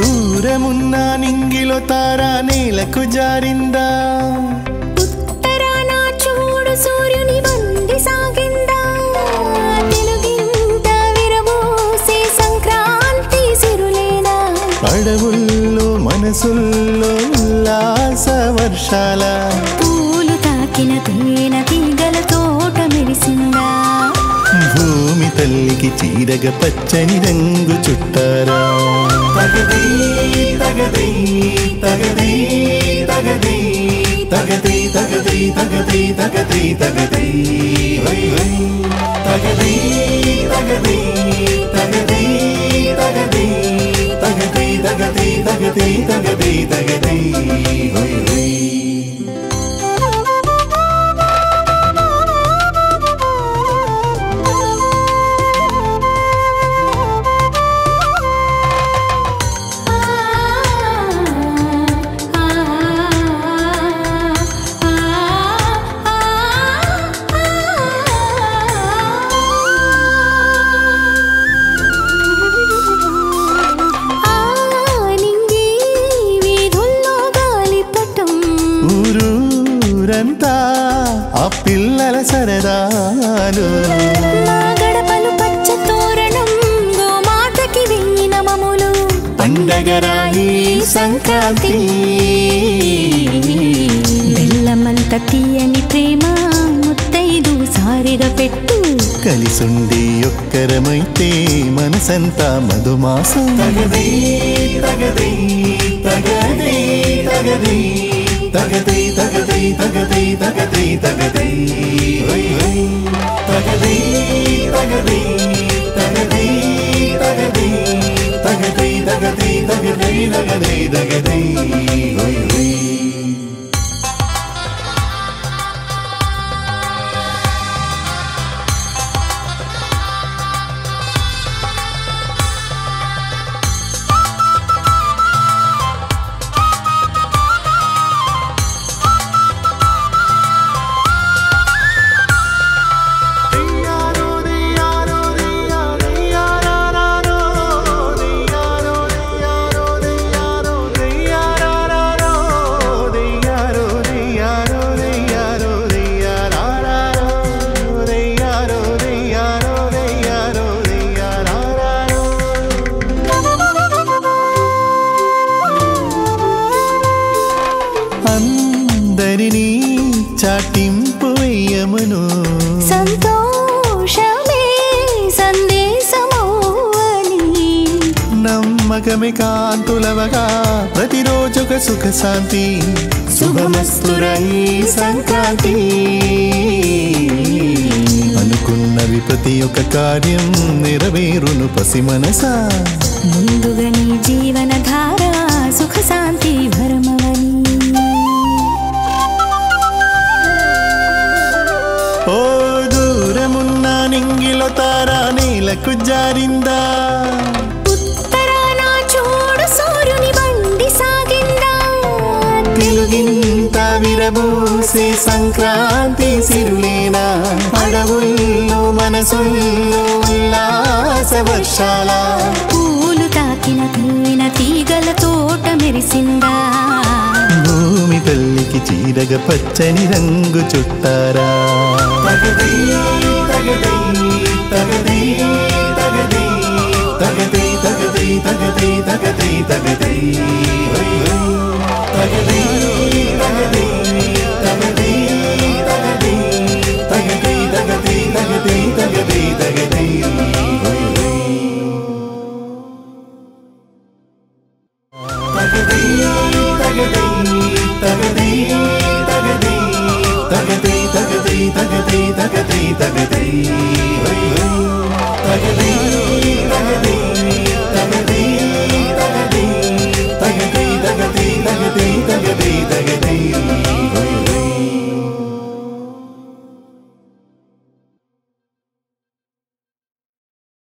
దూరమున్న నింగిలో తారా నేలకు జారిందా అడవుల్లో మనసుల్లో ఉల్లాస వర్షాల పూలు తాకిన తేనె తీగల తోట మెరిసిందా భూమి తల్లికి చీరగ పచ్చని రంగు చుట్టారా తగదే తగదే తగదే తగదే తగదే తగదే తగదే తగదే తగదే వై వై తగదే తగదే తగదే తగదే తగదే తగదే తగదే తగదే వై వై ఆ పిల్లల సరదాలు మా గడపలు పచ్చ తోరణం గోమాతకి వెయ్యిన మమ్ములు పండగరాయి సంక్రాంతి బెల్లమంత తీయని ప్రేమ ముత్తైదు సారిగా పెట్టు కలిసుండి ఒక్కరమైతే మనసంతా మధుమాసం తగదే తగదే తగదే తగదే తగదే తగదే తగదే తగదే తగదే వై వై తగదే తగదే తగదే తగదే తగదే తగదే తగదే తగదే తగదే వై వై అందరినీ చాటింపు వేయమను సంతోషమే సందేశమౌవని నమ్మకమే కాంతులవగా ప్రతిరోజు ఒక సుఖ శాంతి శుభమస్తురై సంక్రాంతి అనుకున్నవి ప్రతి ఒక కార్యం నెరవేరును పసి మనసా ముందుగా నీ జీవనధార సుఖ శాంతి భరమవని ఓ దూరమున్న నింగిలో తారా నీలకు జారిందా ఉత్తరాన చూడు సూర్యుని బండి సాగిందా తెలుగింత విరబూసే సంక్రాంతి సిరులేనా అడవుల్లో మనసుల్లో ఉల్లాస వర్షాల పూలు తాకిన తేనె తీగల తోట మెరిసిందా భూమి తల్లికి చీరగ పచ్చని రంగు చుట్టారా తగదే తగదే తగదే తగదే తగదే తగదే తగదే తగదే తగదే వై వై తగదే తగదే తగదే తగదే తగదే తగదే తగదే తగదే తగదే వై వై తగదే తగదే తగదే తగదే తగదే తగదే తగదే తగదే తగదే